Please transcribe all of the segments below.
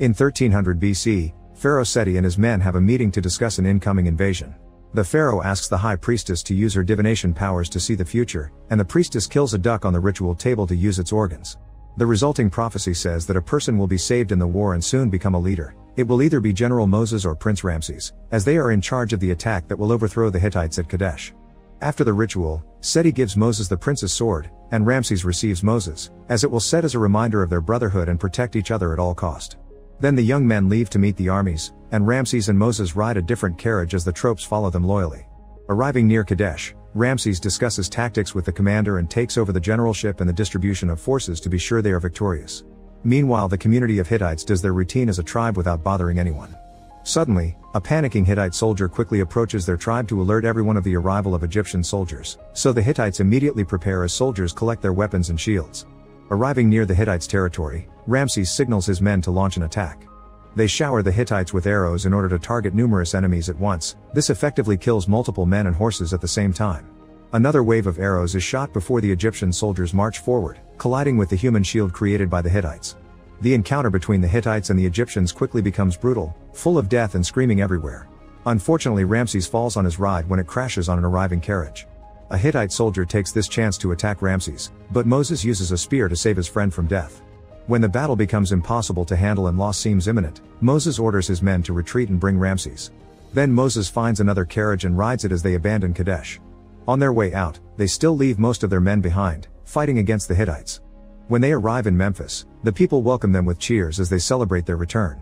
In 1300 BC, Pharaoh Seti and his men have a meeting to discuss an incoming invasion. The pharaoh asks the high priestess to use her divination powers to see the future, and the priestess kills a duck on the ritual table to use its organs. The resulting prophecy says that a person will be saved in the war and soon become a leader. It will either be General Moses or Prince Ramses, as they are in charge of the attack that will overthrow the Hittites at Kadesh. After the ritual, Seti gives Moses the prince's sword, and Ramses receives Moses, as it will set as a reminder of their brotherhood and protect each other at all cost. Then the young men leave to meet the armies, and Ramses and Moses ride a different carriage as the troops follow them loyally. Arriving near Kadesh, Ramses discusses tactics with the commander and takes over the generalship and the distribution of forces to be sure they are victorious. Meanwhile, the community of Hittites does their routine as a tribe without bothering anyone. Suddenly, a panicking Hittite soldier quickly approaches their tribe to alert everyone of the arrival of Egyptian soldiers, so the Hittites immediately prepare as soldiers collect their weapons and shields. Arriving near the Hittites' territory, Ramses signals his men to launch an attack. They shower the Hittites with arrows in order to target numerous enemies at once. This effectively kills multiple men and horses at the same time. Another wave of arrows is shot before the Egyptian soldiers march forward, colliding with the human shield created by the Hittites. The encounter between the Hittites and the Egyptians quickly becomes brutal, full of death and screaming everywhere. Unfortunately, Ramses falls on his ride when it crashes on an arriving carriage. A Hittite soldier takes this chance to attack Ramses, but Moses uses a spear to save his friend from death. When the battle becomes impossible to handle and loss seems imminent, Moses orders his men to retreat and bring Ramses. Then Moses finds another carriage and rides it as they abandon Kadesh. On their way out, they still leave most of their men behind, fighting against the Hittites. When they arrive in Memphis, the people welcome them with cheers as they celebrate their return.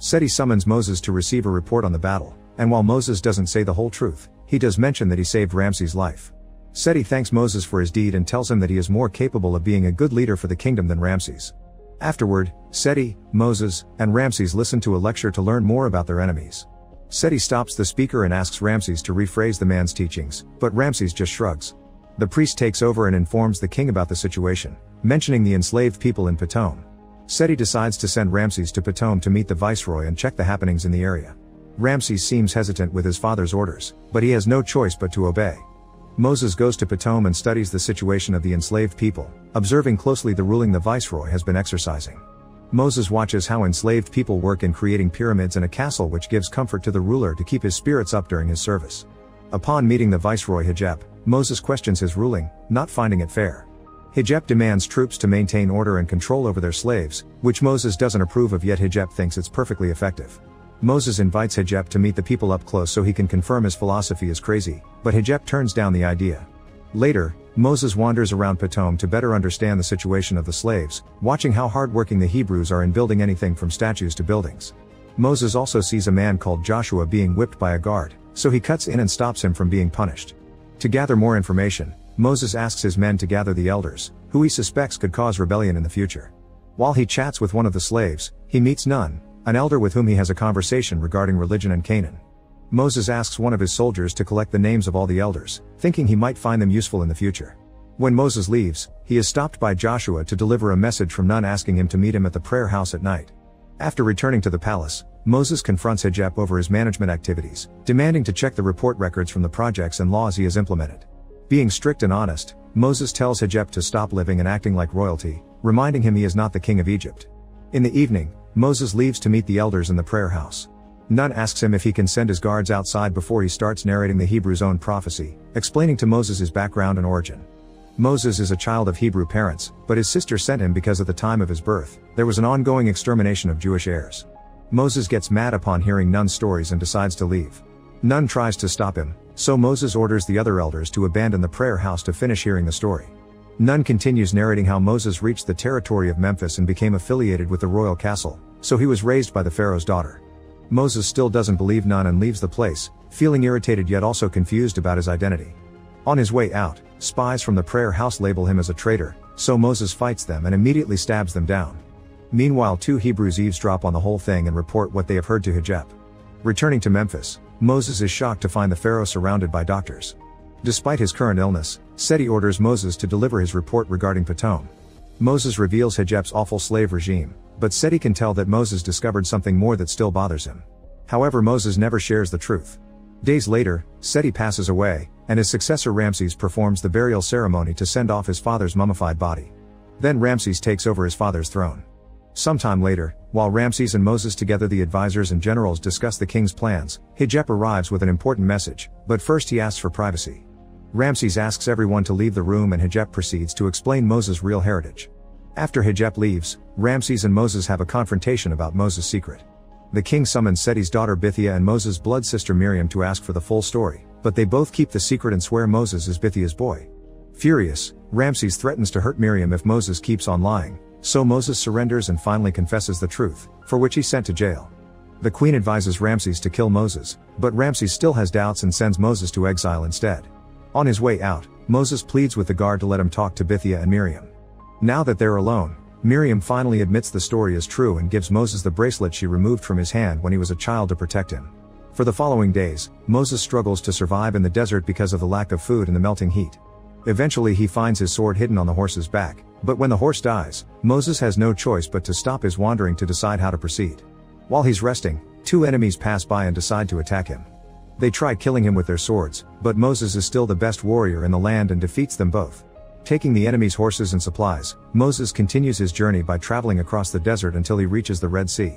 Seti summons Moses to receive a report on the battle, and while Moses doesn't say the whole truth, he does mention that he saved Ramses' life. Seti thanks Moses for his deed and tells him that he is more capable of being a good leader for the kingdom than Ramses. Afterward, Seti, Moses, and Ramses listen to a lecture to learn more about their enemies. Seti stops the speaker and asks Ramses to rephrase the man's teachings, but Ramses just shrugs. The priest takes over and informs the king about the situation, mentioning the enslaved people in Pithom. Seti decides to send Ramses to Pithom to meet the viceroy and check the happenings in the area. Ramses seems hesitant with his father's orders, but he has no choice but to obey. Moses goes to Pithom and studies the situation of the enslaved people, observing closely the ruling the viceroy has been exercising. Moses watches how enslaved people work in creating pyramids and a castle, which gives comfort to the ruler to keep his spirits up during his service. Upon meeting the viceroy Hijep, Moses questions his ruling, not finding it fair. Hijep demands troops to maintain order and control over their slaves, which Moses doesn't approve of, yet Hijep thinks it's perfectly effective. Moses invites Hijep to meet the people up close so he can confirm his philosophy is crazy, but Hijep turns down the idea. Later, Moses wanders around Pithom to better understand the situation of the slaves, watching how hardworking the Hebrews are in building anything from statues to buildings. Moses also sees a man called Joshua being whipped by a guard, so he cuts in and stops him from being punished. To gather more information, Moses asks his men to gather the elders, who he suspects could cause rebellion in the future. While he chats with one of the slaves, he meets Nun, an elder with whom he has a conversation regarding religion and Canaan. Moses asks one of his soldiers to collect the names of all the elders, thinking he might find them useful in the future. When Moses leaves, he is stopped by Joshua to deliver a message from Nun asking him to meet him at the prayer house at night. After returning to the palace, Moses confronts Hijep over his management activities, demanding to check the report records from the projects and laws he has implemented. Being strict and honest, Moses tells Hijep to stop living and acting like royalty, reminding him he is not the king of Egypt. In the evening, Moses leaves to meet the elders in the prayer house. Nun asks him if he can send his guards outside before he starts narrating the Hebrew's own prophecy, explaining to Moses his background and origin. Moses is a child of Hebrew parents, but his sister sent him because at the time of his birth, there was an ongoing extermination of Jewish heirs. Moses gets mad upon hearing Nun's stories and decides to leave. Nun tries to stop him, so Moses orders the other elders to abandon the prayer house to finish hearing the story. Nun continues narrating how Moses reached the territory of Memphis and became affiliated with the royal castle, so he was raised by the pharaoh's daughter. Moses still doesn't believe Nun and leaves the place, feeling irritated yet also confused about his identity. On his way out, spies from the prayer house label him as a traitor, so Moses fights them and immediately stabs them down. Meanwhile, two Hebrews eavesdrop on the whole thing and report what they have heard to Hijep. Returning to Memphis, Moses is shocked to find the pharaoh surrounded by doctors. Despite his current illness, Seti orders Moses to deliver his report regarding Pithom. Moses reveals Hijep's awful slave regime, but Seti can tell that Moses discovered something more that still bothers him. However, Moses never shares the truth. Days later, Seti passes away, and his successor Ramses performs the burial ceremony to send off his father's mummified body. Then Ramses takes over his father's throne. Sometime later, while Ramses and Moses together the advisors and generals discuss the king's plans, Hijep arrives with an important message, but first he asks for privacy. Ramses asks everyone to leave the room and Hijep proceeds to explain Moses' real heritage. After Hijep leaves, Ramses and Moses have a confrontation about Moses' secret. The king summons Seti's daughter Bithia and Moses' blood sister Miriam to ask for the full story, but they both keep the secret and swear Moses is Bithia's boy. Furious, Ramses threatens to hurt Miriam if Moses keeps on lying. So Moses surrenders and finally confesses the truth, for which he's sent to jail. The queen advises Ramses to kill Moses, but Ramses still has doubts and sends Moses to exile instead. On his way out, Moses pleads with the guard to let him talk to Bithia and Miriam. Now that they're alone, Miriam finally admits the story is true and gives Moses the bracelet she removed from his hand when he was a child to protect him. For the following days, Moses struggles to survive in the desert because of the lack of food and the melting heat. Eventually he finds his sword hidden on the horse's back, but when the horse dies, Moses has no choice but to stop his wandering to decide how to proceed. While he's resting, two enemies pass by and decide to attack him. They try killing him with their swords, but Moses is still the best warrior in the land and defeats them both. Taking the enemy's horses and supplies, Moses continues his journey by traveling across the desert until he reaches the Red Sea.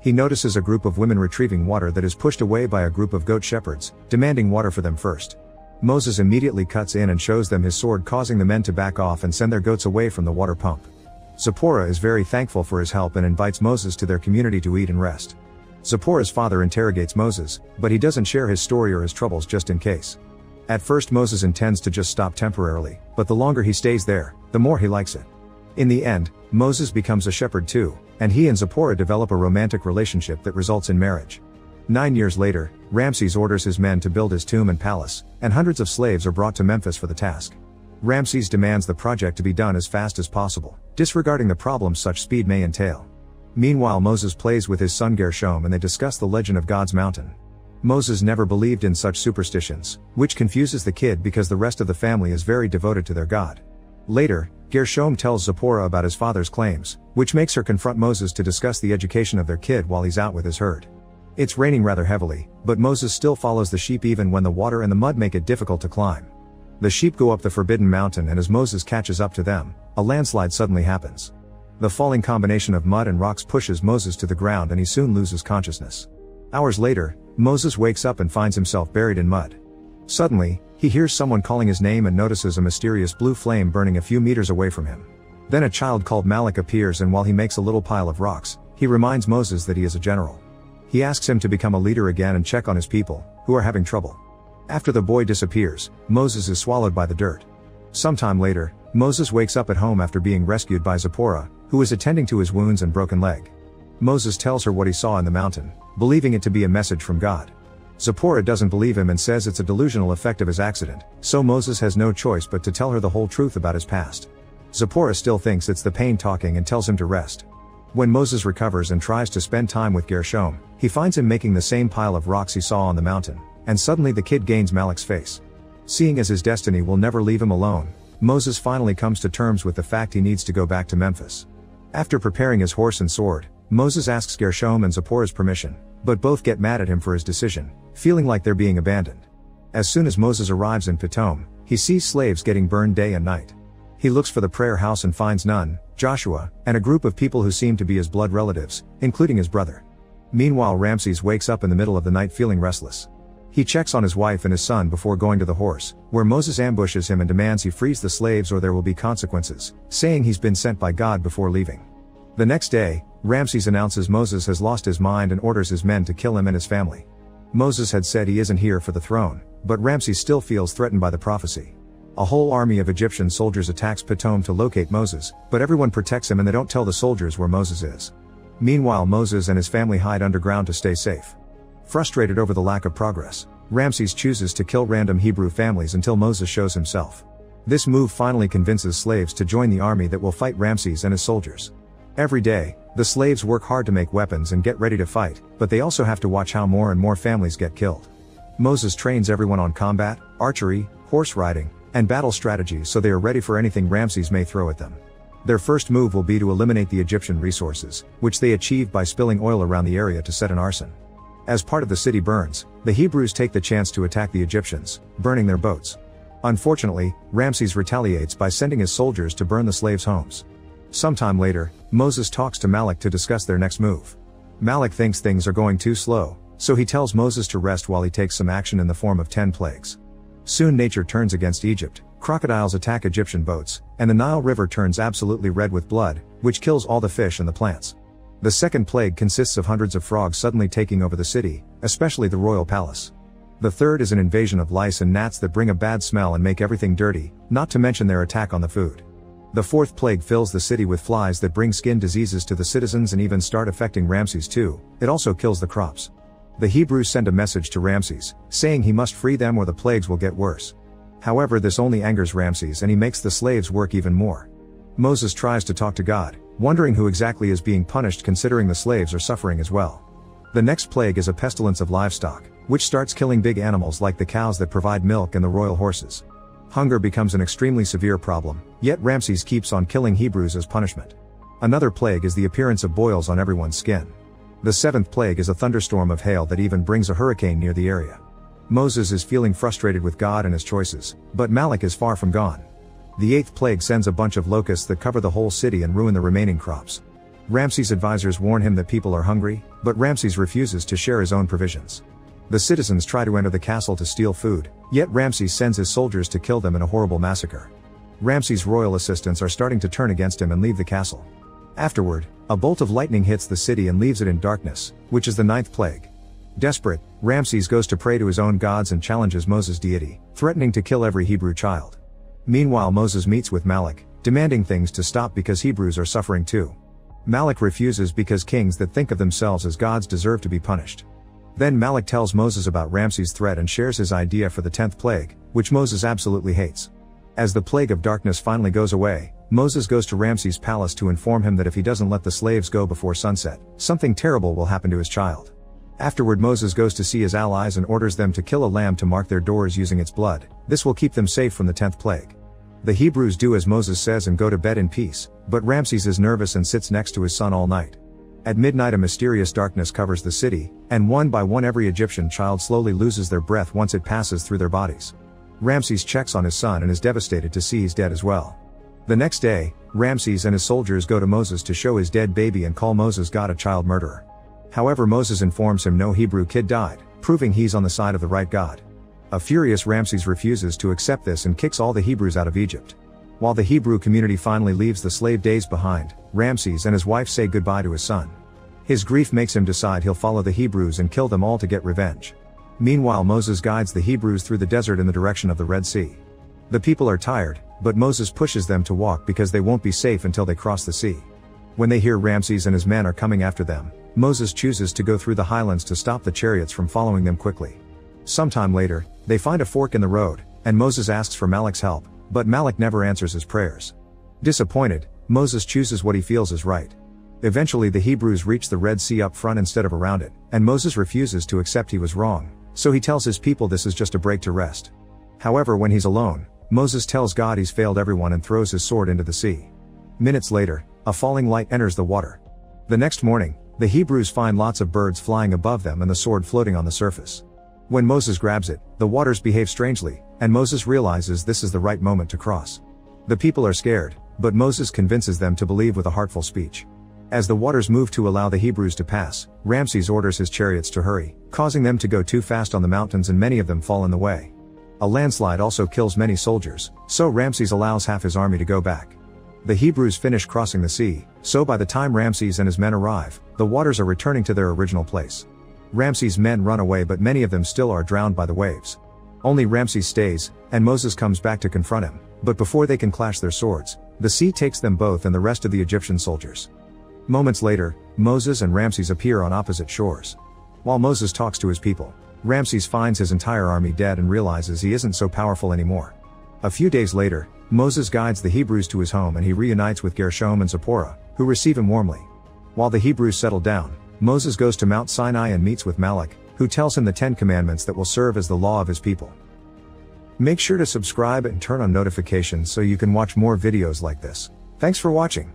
He notices a group of women retrieving water that is pushed away by a group of goat shepherds, demanding water for them first. Moses immediately cuts in and shows them his sword, causing the men to back off and send their goats away from the water pump. Zipporah is very thankful for his help and invites Moses to their community to eat and rest. Zipporah's father interrogates Moses, but he doesn't share his story or his troubles just in case. At first Moses intends to just stop temporarily, but the longer he stays there, the more he likes it. In the end, Moses becomes a shepherd too, and he and Zipporah develop a romantic relationship that results in marriage. 9 years later, Ramses orders his men to build his tomb and palace, and hundreds of slaves are brought to Memphis for the task. Ramses demands the project to be done as fast as possible, disregarding the problems such speed may entail. Meanwhile, Moses plays with his son Gershom and they discuss the legend of God's mountain. Moses never believed in such superstitions, which confuses the kid because the rest of the family is very devoted to their God. Later, Gershom tells Zipporah about his father's claims, which makes her confront Moses to discuss the education of their kid while he's out with his herd. It's raining rather heavily, but Moses still follows the sheep even when the water and the mud make it difficult to climb. The sheep go up the forbidden mountain and as Moses catches up to them, a landslide suddenly happens. The falling combination of mud and rocks pushes Moses to the ground and he soon loses consciousness. Hours later, Moses wakes up and finds himself buried in mud. Suddenly, he hears someone calling his name and notices a mysterious blue flame burning a few meters away from him. Then a child called Malik appears and while he makes a little pile of rocks, he reminds Moses that he is a general. He asks him to become a leader again and check on his people, who are having trouble. After the boy disappears, Moses is swallowed by the dirt. Sometime later, Moses wakes up at home after being rescued by Zipporah, who is attending to his wounds and broken leg. Moses tells her what he saw in the mountain, believing it to be a message from God. Zipporah doesn't believe him and says it's a delusional effect of his accident, so Moses has no choice but to tell her the whole truth about his past. Zipporah still thinks it's the pain talking and tells him to rest. When Moses recovers and tries to spend time with Gershom, he finds him making the same pile of rocks he saw on the mountain, and suddenly the kid gains Malik's face. Seeing as his destiny will never leave him alone, Moses finally comes to terms with the fact he needs to go back to Memphis. After preparing his horse and sword, Moses asks Gershom and Zipporah's permission, but both get mad at him for his decision, feeling like they're being abandoned. As soon as Moses arrives in Pithom, he sees slaves getting burned day and night. He looks for the prayer house and finds Nun, Joshua, and a group of people who seem to be his blood relatives, including his brother. Meanwhile, Ramses wakes up in the middle of the night feeling restless. He checks on his wife and his son before going to the horse, where Moses ambushes him and demands he frees the slaves or there will be consequences, saying he's been sent by God before leaving. The next day, Ramses announces Moses has lost his mind and orders his men to kill him and his family. Moses had said he isn't here for the throne, but Ramses still feels threatened by the prophecy. A whole army of Egyptian soldiers attacks Pithom to locate Moses, but everyone protects him and they don't tell the soldiers where Moses is. Meanwhile, Moses and his family hide underground to stay safe. Frustrated over the lack of progress, Ramses chooses to kill random Hebrew families until Moses shows himself. This move finally convinces slaves to join the army that will fight Ramses and his soldiers. Every day, the slaves work hard to make weapons and get ready to fight, but they also have to watch how more and more families get killed. Moses trains everyone on combat, archery, horse riding, and battle strategies so they are ready for anything Ramses may throw at them. Their first move will be to eliminate the Egyptian resources, which they achieve by spilling oil around the area to set an arson. As part of the city burns, the Hebrews take the chance to attack the Egyptians, burning their boats. Unfortunately, Ramses retaliates by sending his soldiers to burn the slaves' homes. Sometime later, Moses talks to Malik to discuss their next move. Malik thinks things are going too slow, so he tells Moses to rest while he takes some action in the form of 10 plagues. Soon nature turns against Egypt, crocodiles attack Egyptian boats, and the Nile River turns absolutely red with blood, which kills all the fish and the plants. The second plague consists of hundreds of frogs suddenly taking over the city, especially the royal palace. The third is an invasion of lice and gnats that bring a bad smell and make everything dirty, not to mention their attack on the food. The fourth plague fills the city with flies that bring skin diseases to the citizens and even start affecting Ramses too. It also kills the crops. The Hebrews send a message to Ramses, saying he must free them or the plagues will get worse. However, this only angers Ramses and he makes the slaves work even more. Moses tries to talk to God, wondering who exactly is being punished considering the slaves are suffering as well. The next plague is a pestilence of livestock, which starts killing big animals like the cows that provide milk and the royal horses. Hunger becomes an extremely severe problem, yet Ramses keeps on killing Hebrews as punishment. Another plague is the appearance of boils on everyone's skin. The seventh plague is a thunderstorm of hail that even brings a hurricane near the area. Moses is feeling frustrated with God and his choices, but Malik is far from gone. The eighth plague sends a bunch of locusts that cover the whole city and ruin the remaining crops. Ramses' advisors warn him that people are hungry, but Ramses refuses to share his own provisions. The citizens try to enter the castle to steal food, yet Ramses sends his soldiers to kill them in a horrible massacre. Ramses' royal assistants are starting to turn against him and leave the castle. Afterward, a bolt of lightning hits the city and leaves it in darkness, which is the ninth plague. Desperate, Ramses goes to pray to his own gods and challenges Moses' deity, threatening to kill every Hebrew child. Meanwhile, Moses meets with Malik, demanding things to stop because Hebrews are suffering too. Malik refuses because kings that think of themselves as gods deserve to be punished. Then Malik tells Moses about Ramses' threat and shares his idea for the 10th plague, which Moses absolutely hates. As the plague of darkness finally goes away, Moses goes to Ramses' palace to inform him that if he doesn't let the slaves go before sunset, something terrible will happen to his child. Afterward, Moses goes to see his allies and orders them to kill a lamb to mark their doors using its blood. This will keep them safe from the 10th plague. The Hebrews do as Moses says and go to bed in peace, but Ramses is nervous and sits next to his son all night. At midnight, a mysterious darkness covers the city, and one by one every Egyptian child slowly loses their breath once it passes through their bodies. Ramses checks on his son and is devastated to see he's dead as well. The next day, Ramses and his soldiers go to Moses to show his dead baby and call Moses God a child murderer. However, Moses informs him no Hebrew kid died, proving he's on the side of the right God. A furious Ramses refuses to accept this and kicks all the Hebrews out of Egypt. While the Hebrew community finally leaves the slave days behind, Ramses and his wife say goodbye to his son. His grief makes him decide he'll follow the Hebrews and kill them all to get revenge. Meanwhile, Moses guides the Hebrews through the desert in the direction of the Red Sea. The people are tired, but Moses pushes them to walk because they won't be safe until they cross the sea. When they hear Ramses and his men are coming after them, Moses chooses to go through the highlands to stop the chariots from following them quickly. Sometime later, they find a fork in the road, and Moses asks for Malik's help, but Malik never answers his prayers. Disappointed, Moses chooses what he feels is right. Eventually, the Hebrews reach the Red Sea up front instead of around it, and Moses refuses to accept he was wrong, so he tells his people this is just a break to rest. However, when he's alone, Moses tells God he's failed everyone and throws his sword into the sea. Minutes later, a falling light enters the water. The next morning, the Hebrews find lots of birds flying above them and the sword floating on the surface. When Moses grabs it, the waters behave strangely, and Moses realizes this is the right moment to cross. The people are scared, but Moses convinces them to believe with a heartful speech. As the waters move to allow the Hebrews to pass, Ramses orders his chariots to hurry, causing them to go too fast on the mountains and many of them fall in the way. A landslide also kills many soldiers, so Ramses allows half his army to go back. The Hebrews finish crossing the sea, so by the time Ramses and his men arrive, the waters are returning to their original place. Ramses' men run away, but many of them still are drowned by the waves. Only Ramses stays, and Moses comes back to confront him, but before they can clash their swords, the sea takes them both and the rest of the Egyptian soldiers. Moments later, Moses and Ramses appear on opposite shores. While Moses talks to his people, Ramses finds his entire army dead and realizes he isn't so powerful anymore. A few days later, Moses guides the Hebrews to his home and he reunites with Gershom and Zipporah, who receive him warmly. While the Hebrews settle down, Moses goes to Mount Sinai and meets with Malik, who tells him the 10 commandments that will serve as the law of his people. Make sure to subscribe and turn on notifications so you can watch more videos like this. Thanks for watching.